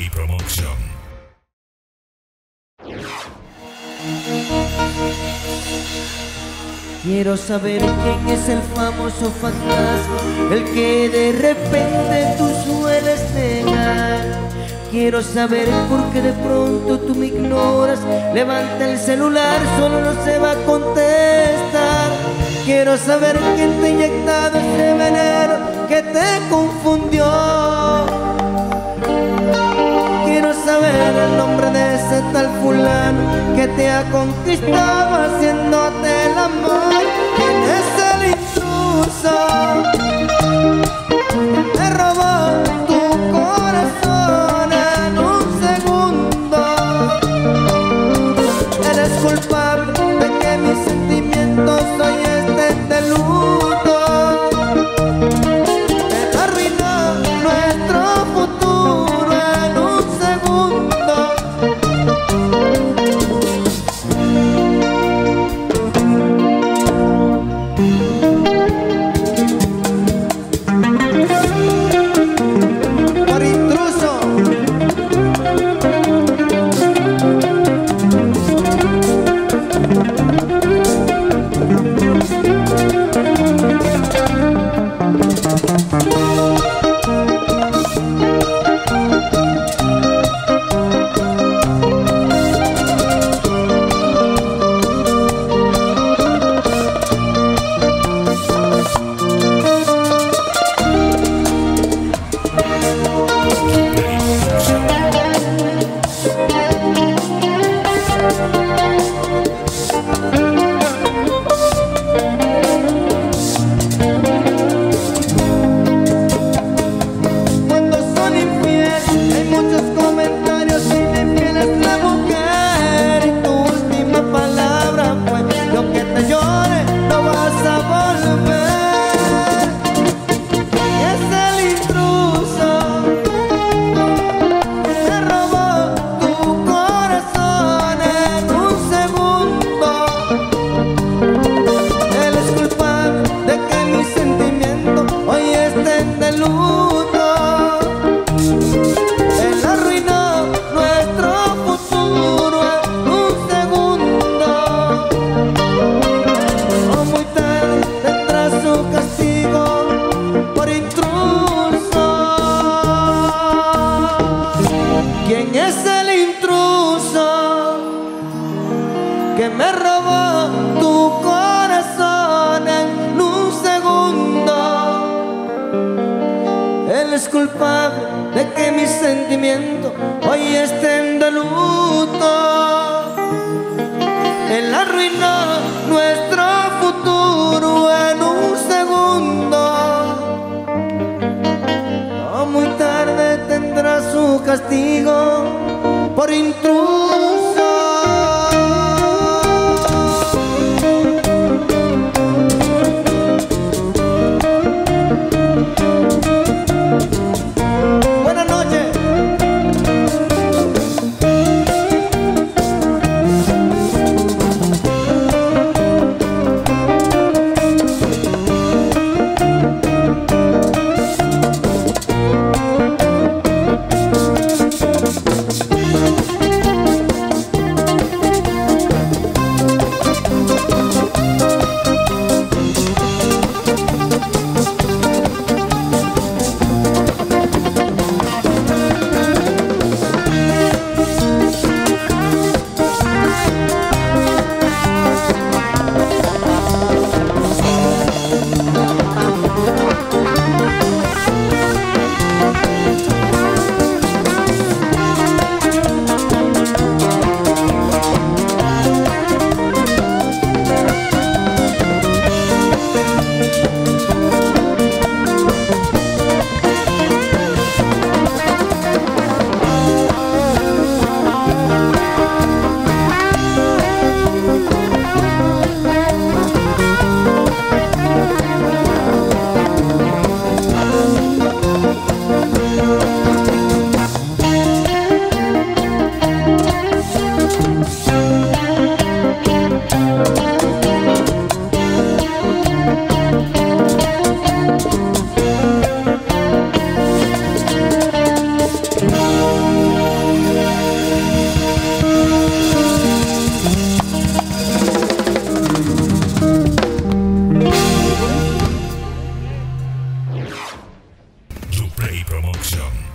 Play Promotion. Quiero saber quién es el famoso fantasma, el que de repente tú sueles negar. Quiero saber por qué de pronto tú me ignoras. Levanta el celular, solo no se va a contestar. Quiero saber quién te ha inyectado ese veneno que te confundió. Quiero saber el nombre de ese tal fulano que te ha conquistado haciéndote el amor. ¿Quién es el intruso que te robó tu corazón en un segundo? Eres culpable de que mis sentimientos hoy estén de luto. Te arruinó nuestro futuro en un segundo. Play Promotion.